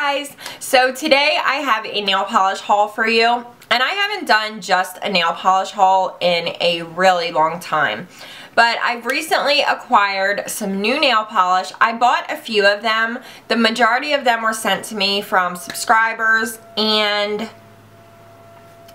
guys! So today I have a nail polish haul for you, and I haven't done just a nail polish haul in a really long time. But I've recently acquired some new nail polish. I bought a few of them. The majority of them were sent to me from subscribers and...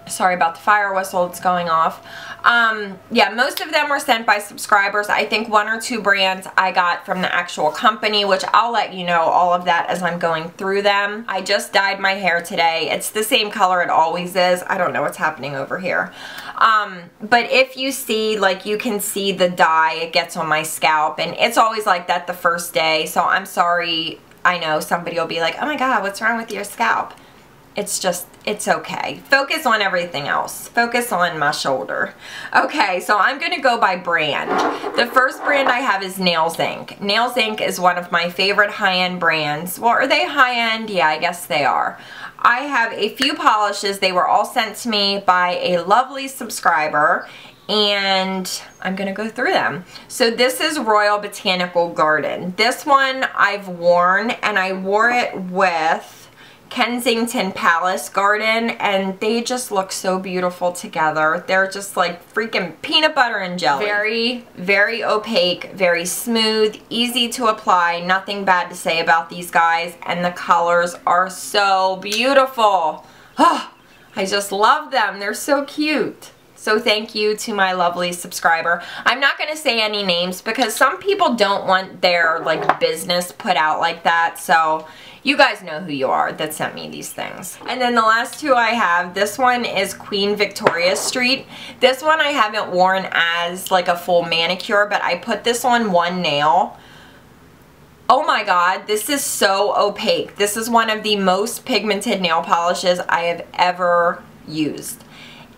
Sorry about the fire whistle, it's going off. Yeah, most of them were sent by subscribers. I think one or two brands I got from the actual company, which I'll let you know all of that as I'm going through them. I just dyed my hair today. It's the same color it always is. I don't know what's happening over here. But if you see, like, you can see the dye, it gets on my scalp, and it's always like that the first day, so I'm sorry. I know somebody will be like, oh my God, what's wrong with your scalp? It's just, it's okay. Focus on everything else. Focus on my shoulder. Okay, so I'm going to go by brand. The first brand I have is Nails Inc. Nails Inc is one of my favorite high-end brands. Well, are they high-end? Yeah, I guess they are. I have a few polishes. They were all sent to me by a lovely subscriber, and I'm going to go through them. So this is Royal Botanical Garden. This one I've worn, and I wore it with Kensington Palace Garden, and they just look so beautiful together. They're just like freaking peanut butter and jelly. Very, very opaque, very smooth, easy to apply. Nothing bad to say about these guys, and the colors are so beautiful. Oh, I just love them. They're so cute. So thank you to my lovely subscriber. I'm not going to say any names because some people don't want their like business put out like that. So you guys know who you are that sent me these things. And then the last two I have, this one is Queen Victoria Street. This one I haven't worn as like a full manicure, but I put this on one nail. Oh my God, this is so opaque. This is one of the most pigmented nail polishes I have ever used.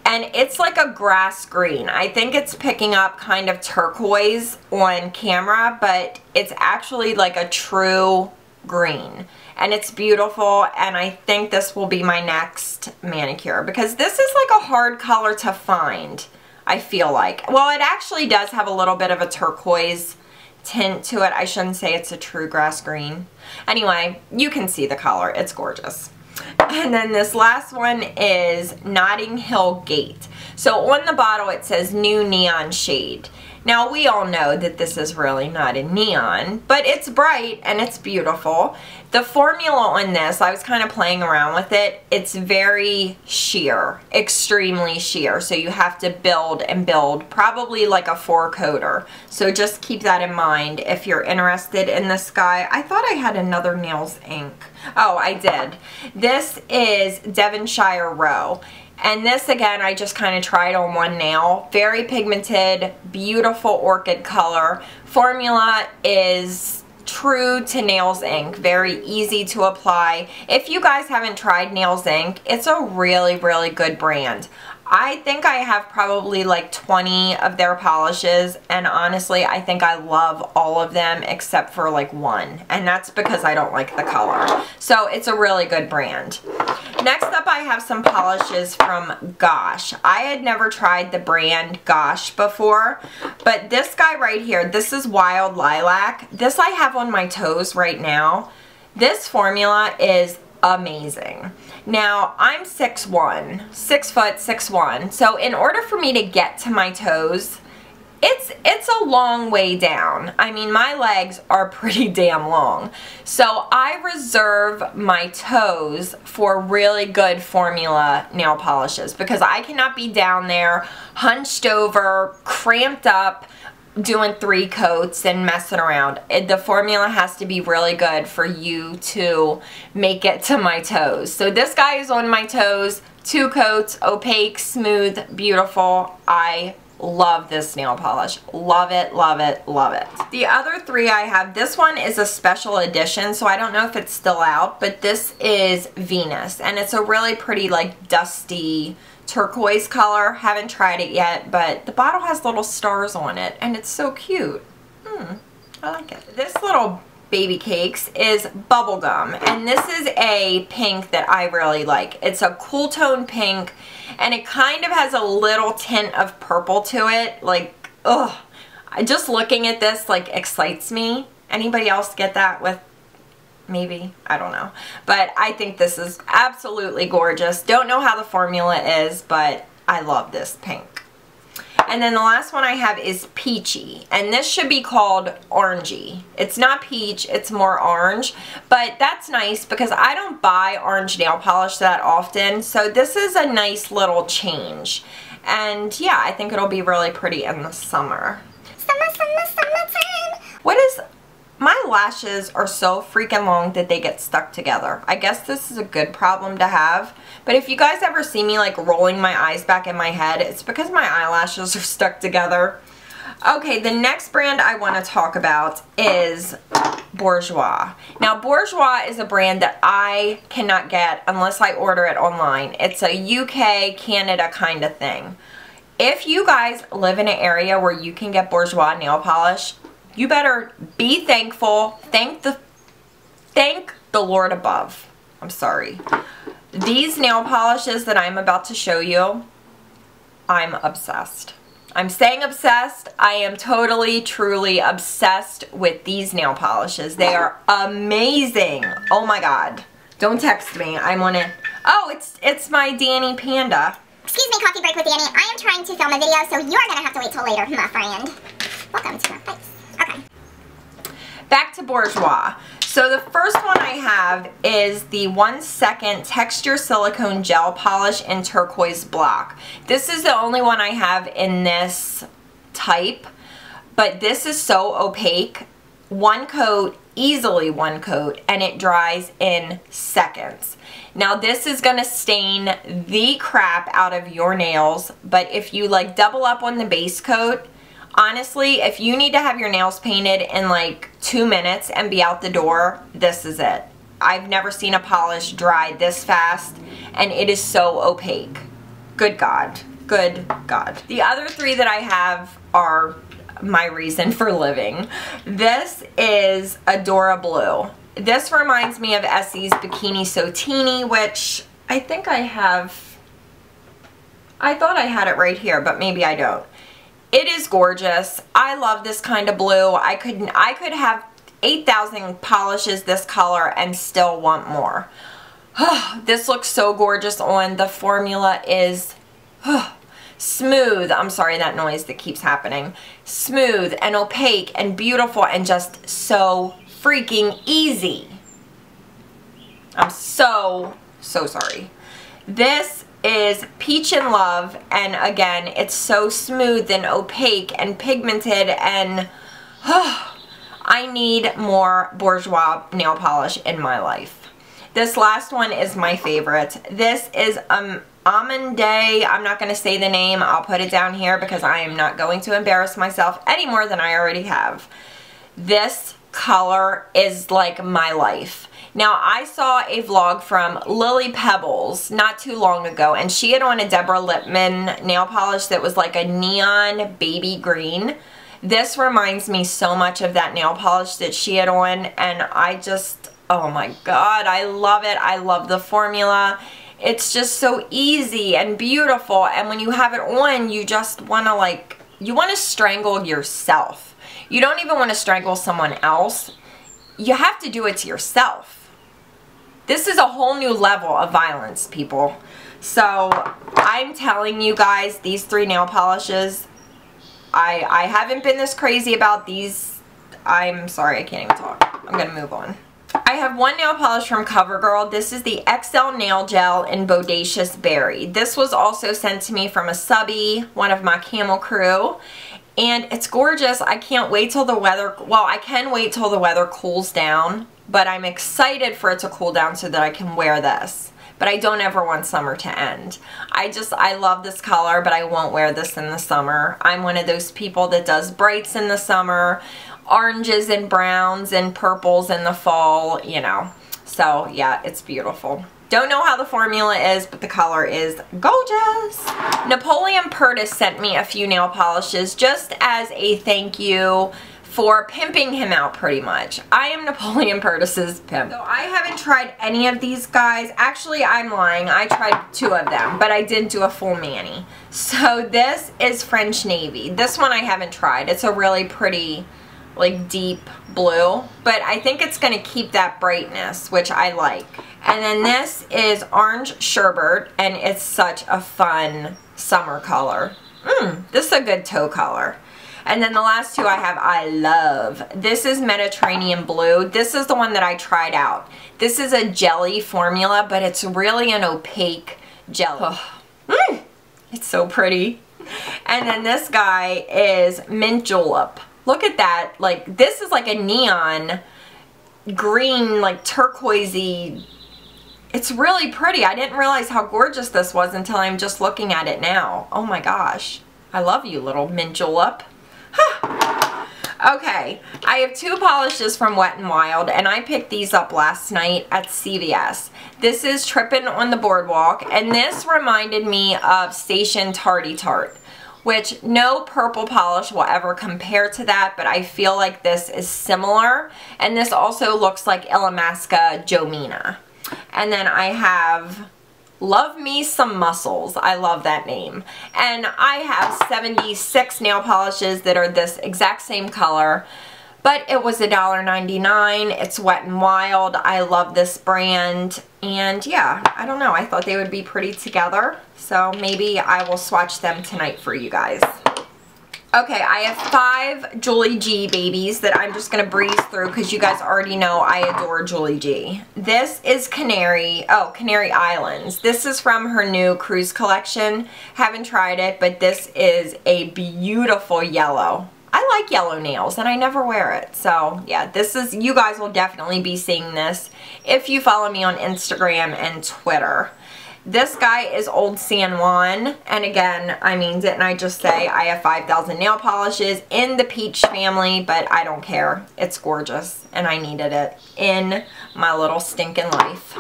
And it's like a grass green. I think it's picking up kind of turquoise on camera, but it's actually like a true green. And it's beautiful, and I think this will be my next manicure because this is like a hard color to find, I feel like. Well, it actually does have a little bit of a turquoise tint to it. I shouldn't say it's a true grass green. Anyway, you can see the color. It's gorgeous. And then this last one is Notting Hill Gate. So on the bottle it says new neon shade. Now we all know that this is really not a neon, but it's bright and it's beautiful. The formula on this, I was kind of playing around with it. It's very sheer, extremely sheer. So you have to build and build, probably like a four coater. So just keep that in mind if you're interested in this guy. I thought I had another Nails Inc. Oh, I did. This is Devonshire Row. And this, again, I just kind of tried on one nail. Very pigmented, beautiful orchid color. Formula is true to Nails Inc. Very easy to apply. If you guys haven't tried Nails Inc., it's a really, really good brand. I think I have probably like 20 of their polishes, and honestly, I think I love all of them except for like one, and that's because I don't like the color. So it's a really good brand. Next up, I have some polishes from Gosh. I had never tried the brand Gosh before, but this guy right here, this is Wild Lilac. This I have on my toes right now. This formula is amazing. Now, I'm 6'1", 6 foot, 6'1", so in order for me to get to my toes, it's a long way down. I mean, my legs are pretty damn long, so I reserve my toes for really good formula nail polishes because I cannot be down there hunched over, cramped up, doing three coats and messing around. The formula has to be really good for you to make it to my toes. So this guy is on my toes, two coats, opaque, smooth, beautiful. I love this nail polish. Love it, love it, love it. The other three I have, this one is a special edition, so I don't know if it's still out, but this is Venus, and it's a really pretty like dusty turquoise color. Haven't tried it yet, but the bottle has little stars on it, and it's so cute. I like it. This little Baby Cakes is Bubblegum, and this is a pink that I really like. It's a cool tone pink, and it kind of has a little tint of purple to it. Like, ugh. Just looking at this, like, excites me. Anybody else get that with Maybe, I don't know. But I think this is absolutely gorgeous. Don't know how the formula is, but I love this pink. And then the last one I have is peachy, and this should be called orangey. It's not peach, it's more orange, but that's nice because I don't buy orange nail polish that often, so this is a nice little change. And yeah, I think it'll be really pretty in the summer. Summertime. My lashes are so freaking long that they get stuck together. I guess this is a good problem to have. But if you guys ever see me like rolling my eyes back in my head, it's because my eyelashes are stuck together. Okay, the next brand I want to talk about is Bourjois. Now, Bourjois is a brand that I cannot get unless I order it online. It's a UK, Canada kind of thing. If you guys live in an area where you can get Bourjois nail polish, you better be thankful. Thank the Lord above. I'm sorry. These nail polishes that I'm about to show you, I'm obsessed. I'm saying obsessed. I am totally, truly obsessed with these nail polishes. They are amazing. Oh my God. Don't text me. I want to... Oh, it's my Danny Panda. Excuse me, coffee break with Danny. I am trying to film a video, so you're going to have to wait till later, my friend. Welcome to my face. Okay. Back to Bourjois. So the first one I have is the 1 Second Texture Silicone Gel Polish in Turquoise Block. This is the only one I have in this type, but this is so opaque. One coat, easily one coat, and it dries in seconds. Now this is going to stain the crap out of your nails, but if you like double up on the base coat, honestly, if you need to have your nails painted in like 2 minutes and be out the door, this is it. I've never seen a polish dry this fast, and it is so opaque. Good God. Good God. The other three that I have are my reason for living. This is Adora Blue. This reminds me of Essie's Bikini Sotini, which I think I have. I thought I had it right here, but maybe I don't. It is gorgeous. I love this kind of blue. I could have 8,000 polishes this color and still want more. This looks so gorgeous on. The formula is smooth. I'm sorry, that noise that keeps happening. Smooth and opaque and beautiful and just so freaking easy. I'm so sorry. This is Peach in Love, and again, it's so smooth and opaque and pigmented, and I need more Bourjois nail polish in my life. This last one is my favorite. This is Amande. I'm not going to say the name. I'll put it down here because I am not going to embarrass myself any more than I already have. This color is like my life. Now, I saw a vlog from Lily Pebbles not too long ago, and she had on a Deborah Lippman nail polish that was like a neon baby green. This reminds me so much of that nail polish that she had on, and I just, oh my God, I love it. I love the formula. It's just so easy and beautiful, and when you have it on, you just want to like, you want to strangle yourself. You don't even want to strangle someone else. You have to do it to yourself. This is a whole new level of violence, people. So I'm telling you guys, these three nail polishes, I haven't been this crazy about these. I'm sorry, I can't even talk. I'm going to move on. I have one nail polish from CoverGirl. This is the XL Nail Gel in Bodacious Berry. This was also sent to me from a subby, one of my camel crew. And it's gorgeous. I can't wait till the weather, well, I can wait till the weather cools down, but I'm excited for it to cool down so that I can wear this. But I don't ever want summer to end. I love this color, but I won't wear this in the summer. I'm one of those people that does brights in the summer, oranges and browns and purples in the fall, you know. So yeah, it's beautiful. Don't know how the formula is, but the color is gorgeous. Napoleon Perdis sent me a few nail polishes just as a thank you for pimping him out pretty much. I am Napoleon Perdis's pimp. So I haven't tried any of these guys. Actually, I'm lying. I tried two of them, but I didn't do a full mani. So this is French Navy. This one I haven't tried. It's a really pretty like deep blue, but I think it's going to keep that brightness, which I like. And then this is Orange Sherbert, and it's such a fun summer color. This is a good taupe color. And then the last two I have, I love. This is Mediterranean Blue. This is the one that I tried out. This is a jelly formula, but it's really an opaque jelly. It's so pretty. And then this guy is Mint Julep. Look at that. Like, this is like a neon green, like turquoisey. It's really pretty. I didn't realize how gorgeous this was until I'm just looking at it now. Oh my gosh. I love you, little Mint Julep. Okay, I have two polishes from Wet n' Wild, and I picked these up last night at CVS. This is Trippin' on the Boardwalk, and this reminded me of Station Tarty Tart, which no purple polish will ever compare to that, but I feel like this is similar. And this also looks like Illamasqua Jomina. And then I have Love Me Some Muscles. I love that name. And I have 76 nail polishes that are this exact same color, but it was $1.99. It's Wet n' Wild. I love this brand. And yeah, I don't know. I thought they would be pretty together. So maybe I will swatch them tonight for you guys. Okay, I have 5 Julie G babies that I'm just going to breeze through because you guys already know I adore Julie G. This is Canary Islands. This is from her new cruise collection. Haven't tried it, but this is a beautiful yellow. I like yellow nails and I never wear it. So yeah, this is, you guys will definitely be seeing this if you follow me on Instagram and Twitter. This guy is Old San Juan, and again, I mean, didn't I just say I have 5,000 nail polishes in the peach family, but I don't care. It's gorgeous, and I needed it in my little stinking life.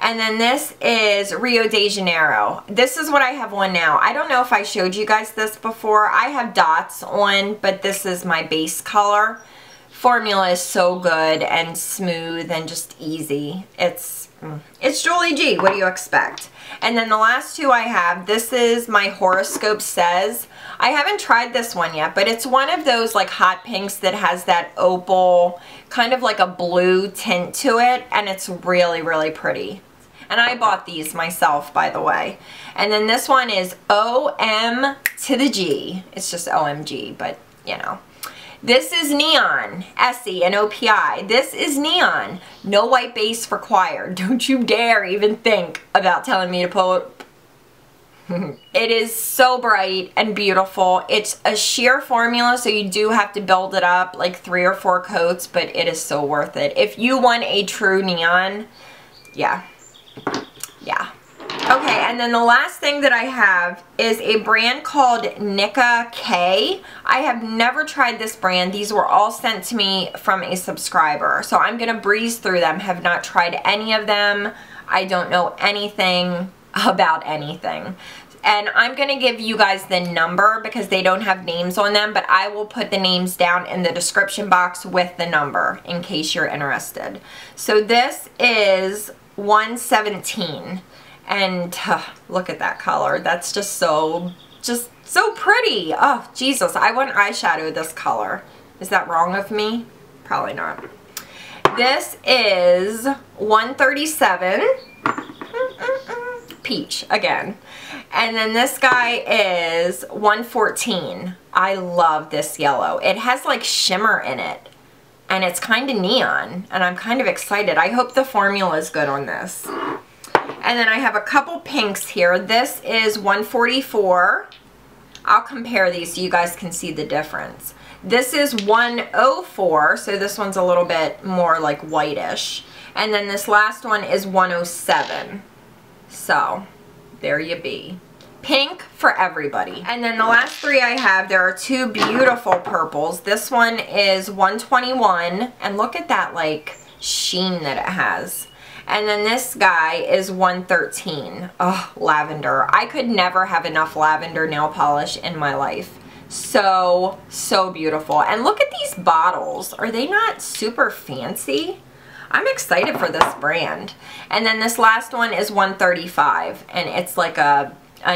And then this is Rio de Janeiro. This is what I have on now. I don't know if I showed you guys this before. I have dots on, but this is my base color. Formula is so good and smooth and just easy. It's Julie G. What do you expect? And then the last two I have, this is My Horoscope Says. I haven't tried this one yet, but it's one of those like hot pinks that has that opal, kind of like a blue tint to it, and it's really, really pretty. And I bought these myself, by the way. And then this one is OM to the G. It's just OMG, but you know. This is Neon, Essie and OPI. This is Neon, no white base required. Don't you dare even think about telling me to pull it. It is so bright and beautiful. It's a sheer formula, so you do have to build it up like 3 or 4 coats, but it is so worth it. If you want a true neon, yeah. Okay, and then the last thing that I have is a brand called Nika K. I have never tried this brand. These were all sent to me from a subscriber. So I'm going to breeze through them. Have not tried any of them. I don't know anything about anything. And I'm going to give you guys the number because they don't have names on them, but I will put the names down in the description box with the number in case you're interested. So this is 117. And look at that color. That's just so pretty. Oh, Jesus. I want eyeshadow this color. Is that wrong of me? Probably not. This is 137. Peach again. And then this guy is 114. I love this yellow. It has like shimmer in it. And it's kind of neon. And I'm kind of excited. I hope the formula is good on this. And then I have a couple pinks here. This is 144. I'll compare these so you guys can see the difference. This is 104, so this one's a little bit more like whitish. And then this last one is 107. So, there you be. Pink for everybody. And then the last three I have, there are two beautiful purples. This one is 121, and look at that like sheen that it has. And then this guy is 113. Oh, lavender. I could never have enough lavender nail polish in my life. So, so beautiful. And look at these bottles. Are they not super fancy? I'm excited for this brand. And then this last one is 135. And it's like a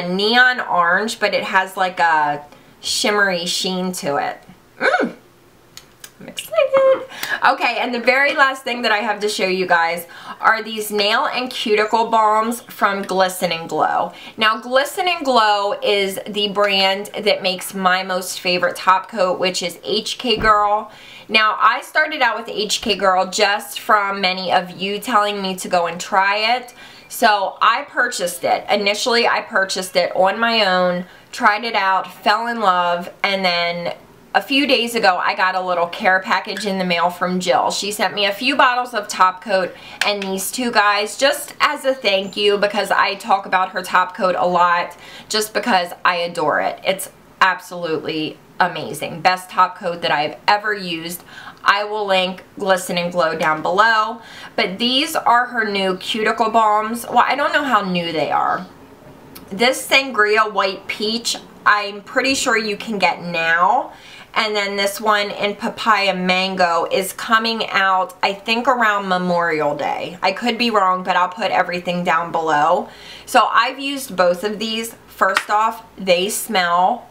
neon orange, but it has like a shimmery sheen to it. I'm excited. Okay, and the very last thing that I have to show you guys are these nail and cuticle balms from Glisten and Glow. Now, Glisten and Glow is the brand that makes my most favorite top coat, which is HK Girl. Now, I started out with HK Girl just from many of you telling me to go and try it. So I purchased it. Initially, I purchased it on my own, tried it out, fell in love, and then a few days ago, I got a little care package in the mail from Jill. She sent me a few bottles of top coat and these two guys just as a thank you, because I talk about her top coat a lot just because I adore it. It's absolutely amazing. Best top coat that I've ever used. I will link Glisten and Glow down below. But these are her new cuticle balms. Well, I don't know how new they are. This Sangria White Peach, I'm pretty sure you can get now. And then this one in Papaya Mango is coming out, I think, around Memorial Day. I could be wrong, but I'll put everything down below. So I've used both of these. First off, they smell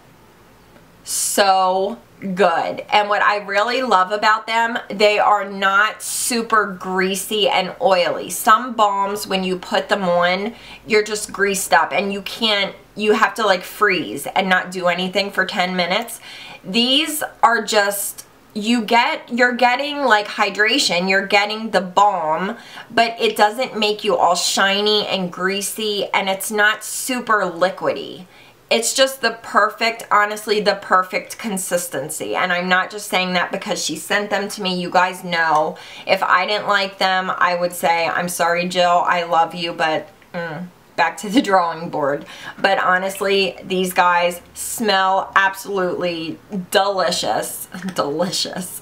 so good. And what I really love about them, they are not super greasy and oily. Some balms, when you put them on, you're just greased up and you can't, you have to like freeze and not do anything for 10 minutes. These are just, you're getting like hydration, you're getting the balm, but it doesn't make you all shiny and greasy, and it's not super liquidy. It's just the perfect, honestly, the perfect consistency. And I'm not just saying that because she sent them to me. You guys know if I didn't like them, I would say, I'm sorry, Jill, I love you, but back to the drawing board. But honestly, these guys smell absolutely delicious. Delicious.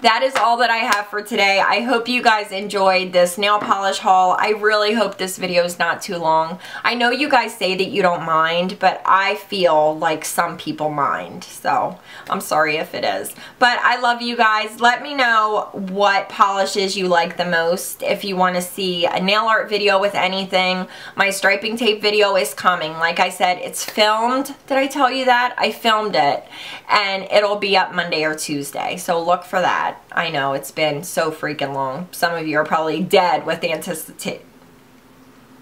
That is all that I have for today. I hope you guys enjoyed this nail polish haul. I really hope this video is not too long. I know you guys say that you don't mind, but I feel like some people mind. So I'm sorry if it is. But I love you guys. Let me know what polishes you like the most. If you want to see a nail art video with anything, my striping tape video is coming. Like I said, it's filmed. Did I tell you that? I filmed it, and it'll be up Monday or Tuesday, so look for that. I know it's been so freaking long. Some of you are probably dead with anticipation.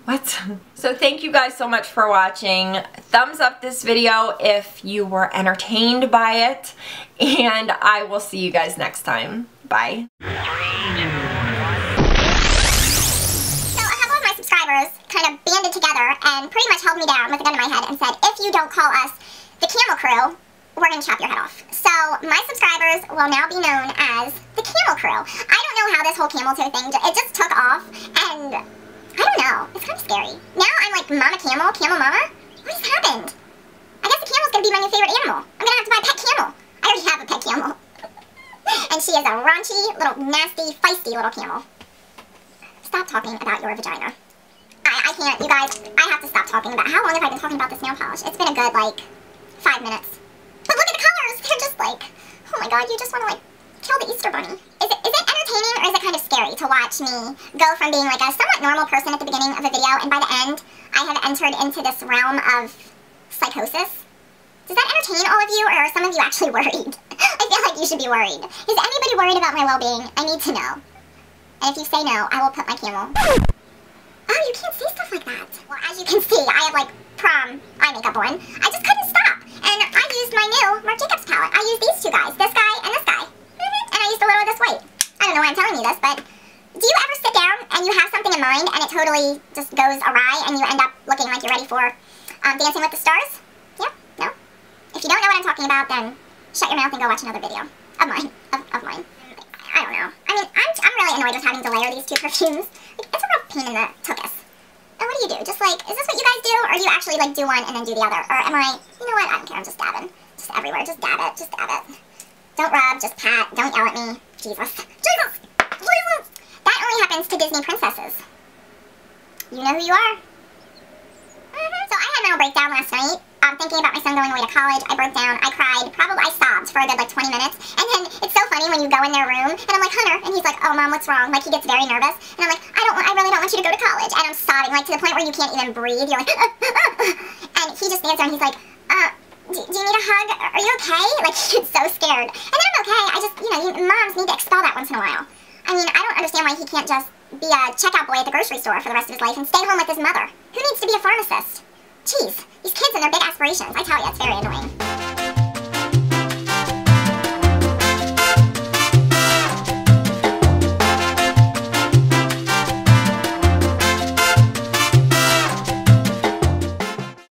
What? So thank you guys so much for watching. Thumbs up this video if you were entertained by it, and I will see you guys next time. Bye. 3, 2, 1. So a couple of my subscribers kind of banded together and pretty much held me down with a gun to my head and said, if you don't call us the Camel Crew, we're going to chop your head off. So my subscribers will now be known as the Camel Crew. I don't know how this whole camel toe thing, it just took off, and I don't know. It's kind of scary. Now I'm like Mama Camel, Camel Mama. What has happened? I guess the camel's going to be my new favorite animal. I'm going to have to buy a pet camel. I already have a pet camel. And she is a raunchy, little nasty, feisty little camel. Stop talking about your vagina. I can't, you guys. I have to stop talking about. How long have I been talking about this nail polish? It's been a good, like, 5 minutes. But look at the colors. They're just like, oh my god, you just want to, like, kill the Easter Bunny. Is it entertaining, or is it kind of scary to watch me go from being, like, a somewhat normal person at the beginning of a video, and by the end, I have entered into this realm of psychosis? Does that entertain all of you, or are some of you actually worried? I feel like you should be worried. Is anybody worried about my well-being? I need to know. And if you say no, I will put my camel. Oh, you can't say stuff like that. Well, as you can see, I have, like, prom eye makeup on. I just couldn't stop. And I used my new Marc Jacobs palette. I used these two guys, this guy and this guy. And I used a little of this white. I don't know why I'm telling you this, but do you ever sit down and you have something in mind and it totally just goes awry and you end up looking like you're ready for Dancing with the Stars? Yeah? No? If you don't know what I'm talking about, then shut your mouth and go watch another video. Of mine. Of mine. I don't know. I mean, I'm really annoyed with having to layer these two perfumes. Like, it's a real pain in the tuchus. And what do you do? Just like, is this what you guys do? Or do you actually like do one and then do the other? Or am I, you know what? I don't care. I'm just dabbing. Just everywhere. Just dab it. Just dab it. Don't rub. Just pat. Don't yell at me. Jesus. Jesus! Jesus! That only happens to Disney princesses. You know who you are. So I had a mental breakdown last night. Thinking about my son going away to college. I broke down. I cried. Probably I sobbed for a good like 20 minutes. And then it's so funny when you go in their room and I'm like, Hunter, and he's like, oh mom, what's wrong? Like he gets very nervous. And I'm like, I really don't want you to go to college. And I'm sobbing like to the point where you can't even breathe. You're like, and he just stands there and he's like, do you need a hug? Are you okay? Like, he was so scared. And then I'm okay. I just, you know, moms need to expel that once in a while. I mean, I don't understand why he can't just be a checkout boy at the grocery store for the rest of his life and stay home with his mother. Who needs to be a pharmacist? Jeez, these kids and their big aspirations. I tell you, it's very annoying.